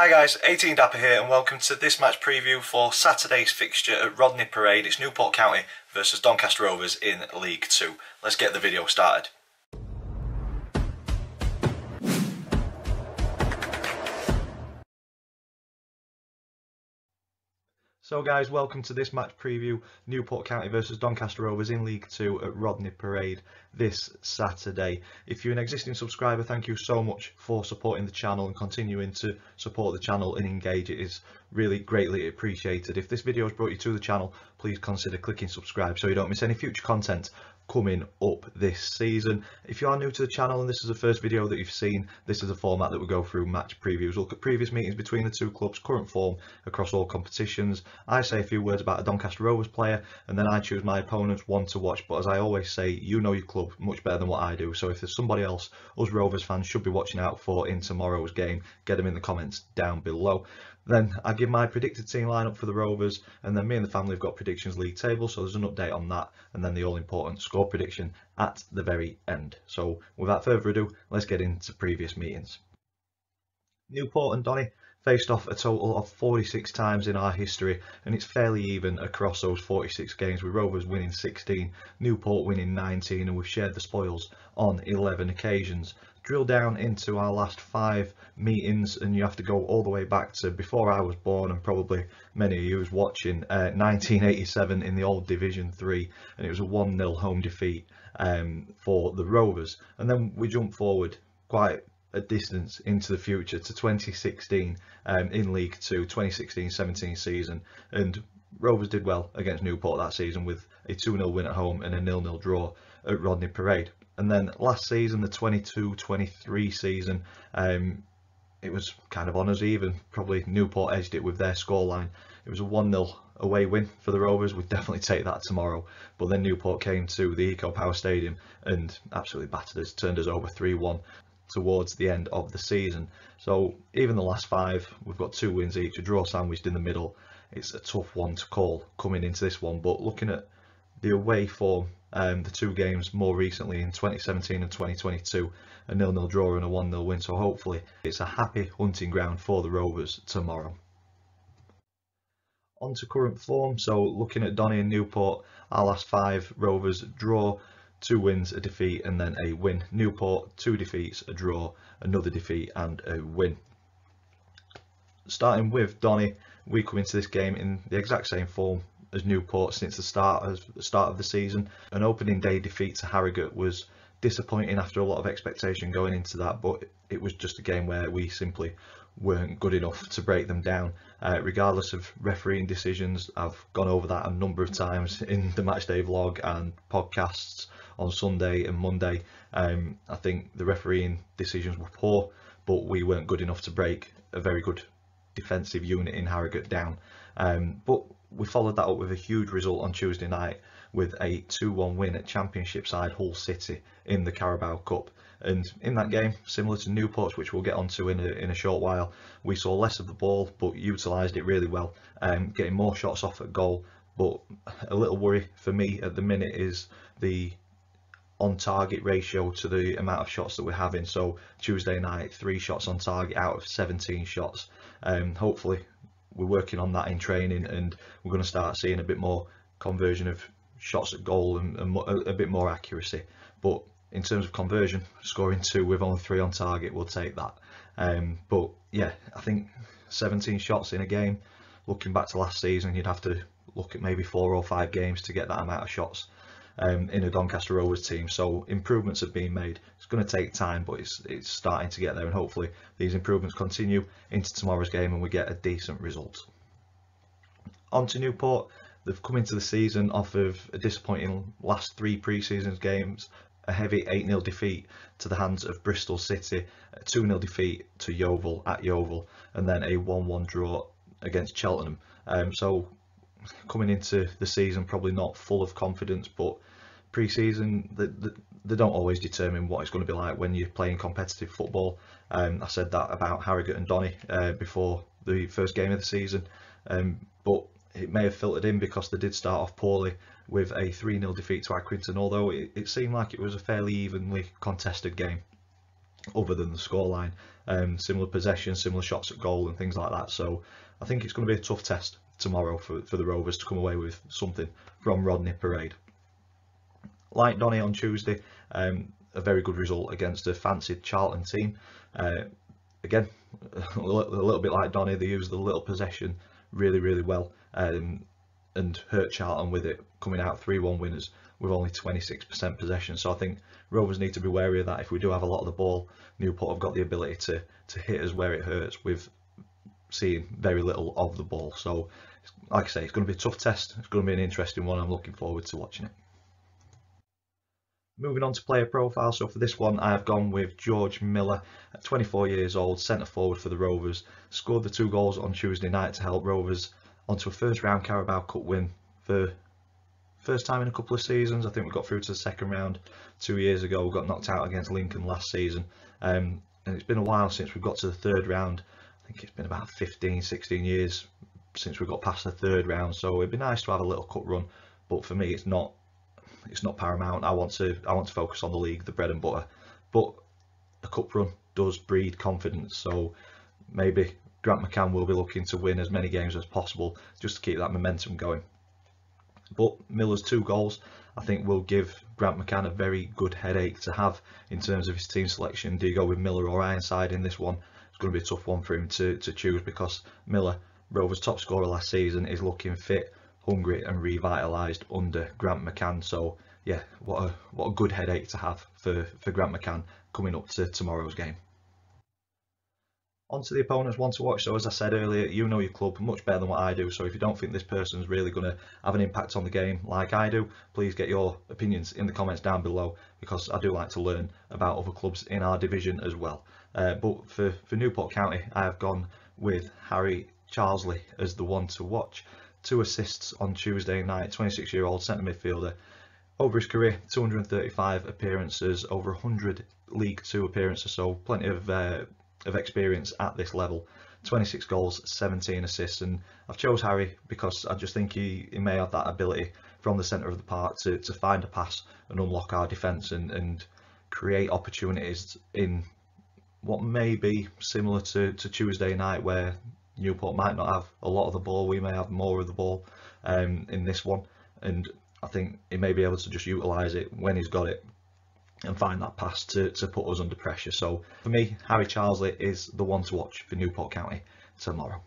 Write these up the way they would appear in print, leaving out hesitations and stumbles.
Hi guys, 18 Dapper here and welcome to this match preview for Saturday's fixture at Rodney Parade. It's Newport County versus Doncaster Rovers in League Two. Let's get the video started. So guys, welcome to this match preview, Newport County versus Doncaster Rovers in League 2 at Rodney Parade this Saturday. If you're an existing subscriber, thank you so much for supporting the channel and continuing to support the channel and engage. It is really greatly appreciated. If this video has brought you to the channel, please consider clicking subscribe so you don't miss any future content coming up this season. If you are new to the channel and this is the first video that you've seen, this is the format that we go through match previews. Look at previous meetings between the two clubs, current form across all competitions. I say a few words about a Doncaster Rovers player and then I choose my opponents, one to watch. But as I always say, you know your club much better than what I do. So if there's somebody else us Rovers fans should be watching out for in tomorrow's game, get them in the comments down below. Then I give my predicted team lineup for the Rovers, and then me and the family have got predictions league table, so there's an update on that, and then the all-important score prediction at the very end. So without further ado, let's get into previous meetings. Newport and Donny faced off a total of 46 times in our history, and it's fairly even across those 46 games, with Rovers winning 16, Newport winning 19, and we've shared the spoils on 11 occasions. Drill down into our last 5 meetings and you have to go all the way back to before I was born and probably many of you was watching, 1987 in the old Division 3, and it was a 1-0 home defeat for the Rovers. And then we jump forward quite a distance into the future to 2016 in League 2, 2016-17 season, and Rovers did well against Newport that season with a 2-0 win at home and a 0-0 draw at Rodney Parade. And then last season, the 22-23 season, it was kind of on us even. Probably Newport edged it with their scoreline. It was a 1-0 away win for the Rovers. We'd definitely take that tomorrow. But then Newport came to the Eco Power Stadium and absolutely battered us, turned us over 3-1 towards the end of the season. So even the last 5, we've got 2 wins each, a draw sandwiched in the middle. It's a tough one to call coming into this one, but looking at the away form, the 2 games more recently in 2017 and 2022, a 0-0 draw and a 1-0 win, so hopefully it's a happy hunting ground for the Rovers tomorrow. On to current form, so looking at Donny and Newport, our last 5, Rovers draw, 2 wins, a defeat and then a win. Newport, 2 defeats, a draw, another defeat and a win. Starting with Donny, we come into this game in the exact same form as Newport since the start of the season. An opening day defeat to Harrogate was disappointing after a lot of expectation going into that, but it was just a game where we simply weren't good enough to break them down, regardless of refereeing decisions. I've gone over that a number of times in the matchday vlog and podcasts on Sunday and Monday. I think the refereeing decisions were poor, but we weren't good enough to break a very good defensive unit in Harrogate down. But we followed that up with a huge result on Tuesday night with a 2-1 win at Championship side Hull City in the Carabao Cup. And in that game, similar to Newport's, which we'll get onto in a short while, we saw less of the ball but utilised it really well, getting more shots off at goal. But a little worry for me at the minute is the on-target ratio to the amount of shots that we're having. So Tuesday night, 3 shots on target out of 17 shots. Hopefully we're working on that in training and we're going to start seeing a bit more conversion of shots at goal and a bit more accuracy. But in terms of conversion, scoring 2 with only 3 on target, we'll take that. But yeah, I think 17 shots in a game, looking back to last season, you'd have to look at maybe 4 or 5 games to get that amount of shots in a Doncaster Rovers team. So improvements have been made. It's going to take time, but it's starting to get there, and hopefully these improvements continue into tomorrow's game and we get a decent result. On to Newport. They've come into the season off of a disappointing last 3 pre-season games, a heavy 8-0 defeat to the hands of Bristol City, a 2-0 defeat to Yeovil at Yeovil, and then a 1-1 draw against Cheltenham. So coming into the season probably not full of confidence, but pre-season they don't always determine what it's going to be like when you're playing competitive football. I said that about Harrogate and Donny before the first game of the season, but it may have filtered in because they did start off poorly with a 3-0 defeat to Accrington, although it seemed like it was a fairly evenly contested game. other than the scoreline. Similar possessions, similar shots at goal and things like that. So I think it's going to be a tough test tomorrow for the Rovers to come away with something from Rodney Parade. Like Donny on Tuesday, a very good result against a fancied Charlton team. Again, a little bit like Donny, they used the little possession really, really well and hurt Charlton with it, coming out 3-1 winners with only 26% possession. So I think Rovers need to be wary of that. If we do have a lot of the ball, Newport have got the ability to hit us where it hurts with seeing very little of the ball. So like I say, it's going to be a tough test. It's going to be an interesting one. I'm looking forward to watching it. Moving on to player profile. So for this one, I've gone with George Miller, at 24 years old, centre forward for the Rovers. Scored the 2 goals on Tuesday night to help Rovers onto a first round Carabao Cup win for first time in a couple of seasons. I think we got through to the second round 2 years ago. We got knocked out against Lincoln last season. And it's been a while since we got to the third round. I think it's been about 15, 16 years since we got past the third round. So it'd be nice to have a little cup run, but for me, it's not paramount. I want to focus on the league, the bread and butter, but a cup run does breed confidence. So maybe Grant McCann will be looking to win as many games as possible just to keep that momentum going. But Miller's 2 goals, I think, will give Grant McCann a very good headache to have in terms of his team selection. Do you go with Miller or Ironside in this one? It's going to be a tough one for him to choose, because Miller, Rovers' top scorer last season, is looking fit, hungry and revitalised under Grant McCann. So yeah, what a good headache to have for Grant McCann coming up to tomorrow's game. On to the opponents, one to watch. So as I said earlier, you know your club much better than what I do. So if you don't think this person's really going to have an impact on the game like I do, please get your opinions in the comments down below, because I do like to learn about other clubs in our division as well. But for Newport County, I have gone with Harry Charlesley as the one to watch. 2 assists on Tuesday night, 26-year-old centre midfielder. Over his career, 235 appearances, over 100 League Two appearances, so plenty of experience at this level. 26 goals, 17 assists, and I've chose Harry because I just think he may have that ability from the centre of the park to find a pass and unlock our defence and create opportunities in what may be similar to Tuesday night, where Newport might not have a lot of the ball. We may have more of the ball in this one, and I think he may be able to just utilise it when he's got it and find that pass to put us under pressure. So for me, Harry Charlesley is the one to watch for Newport County tomorrow.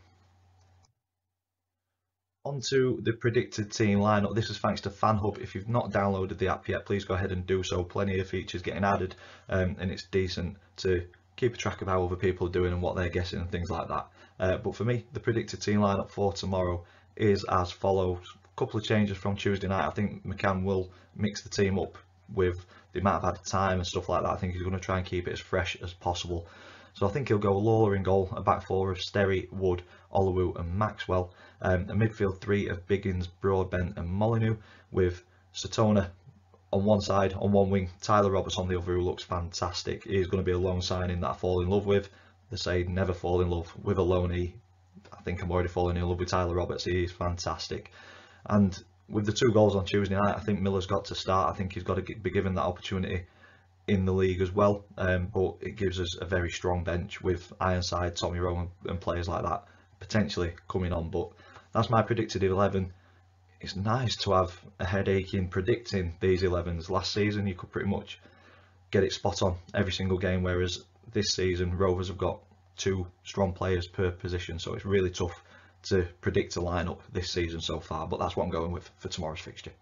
On to the predicted team lineup. This is thanks to FanHub. If you've not downloaded the app yet, please go ahead and do so. Plenty of features getting added, and it's decent to keep a track of how other people are doing and what they're guessing and things like that. But for me, the predicted team lineup for tomorrow is as follows. A couple of changes from Tuesday night. I think McCann will mix the team up with the amount of added time and stuff like that. I think he's going to try and keep it as fresh as possible. So I think he'll go Lawler in goal, a back four of Sterry, Wood, Olowoo and Maxwell. A midfield 3 of Biggins, Broadbent and Molyneux, with Satona on one side, on one wing, Tyler Roberts on the other, who looks fantastic. He's going to be a lone signing that I fall in love with. They say never fall in love with a loanee. I think I'm already falling in love with Tyler Roberts. He's fantastic. And with the 2 goals on Tuesday night, I think Miller's got to start. I think he's got to be given that opportunity in the league as well. But it gives us a very strong bench with Ironside, Tommy Rowan and players like that potentially coming on. But that's my predicted 11. It's nice to have a headache in predicting these 11s. Last season, you could pretty much get it spot on every single game, whereas this season, Rovers have got 2 strong players per position, so it's really tough to predict a lineup this season so far, but that's what I'm going with for tomorrow's fixture.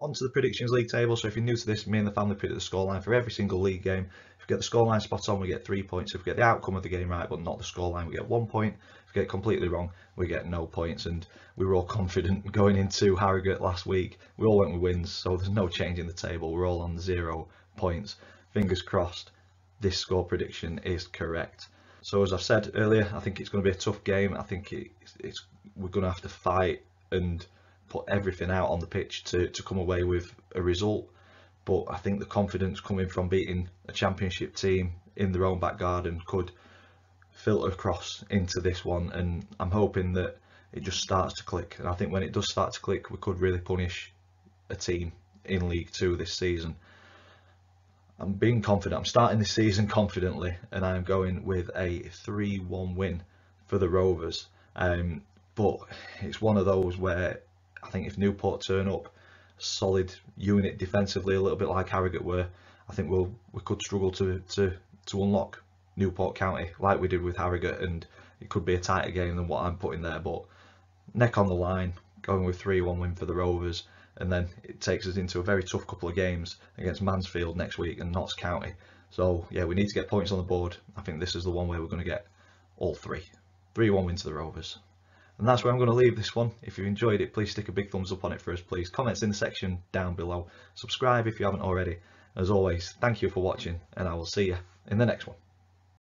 On to the Predictions League table. So if you're new to this, me and the family predict the scoreline for every single league game. If we get the scoreline spot on, we get 3 points. If we get the outcome of the game right, but not the scoreline, we get 1 point. If we get it completely wrong, we get no points. And we were all confident going into Harrogate last week. We all went with wins, so there's no change in the table. We're all on 0 points. Fingers crossed this score prediction is correct. So as I've said earlier, I think it's going to be a tough game. I think we're going to have to fight and put everything out on the pitch to come away with a result. But I think the confidence coming from beating a championship team in their own back garden could filter across into this one, and I'm hoping that it just starts to click. And I think when it does start to click, we could really punish a team in League Two this season. I'm being confident. I'm starting this season confidently, and I'm going with a 3-1 win for the Rovers. But it's one of those where I think if Newport turn up solid unit defensively, a little bit like Harrogate were, I think we could struggle to unlock Newport County like we did with Harrogate, and it could be a tighter game than what I'm putting there. But neck on the line, going with 3-1 win for the Rovers, and then it takes us into a very tough couple of games against Mansfield next week and Notts County. So yeah, we need to get points on the board. I think this is the one where we're going to get all three. 3-1 win to the Rovers. And that's where I'm going to leave this one. If you enjoyed it, please stick a big thumbs up on it for us, please. Comments in the section down below. Subscribe if you haven't already. As always, thank you for watching, and I will see you in the next one.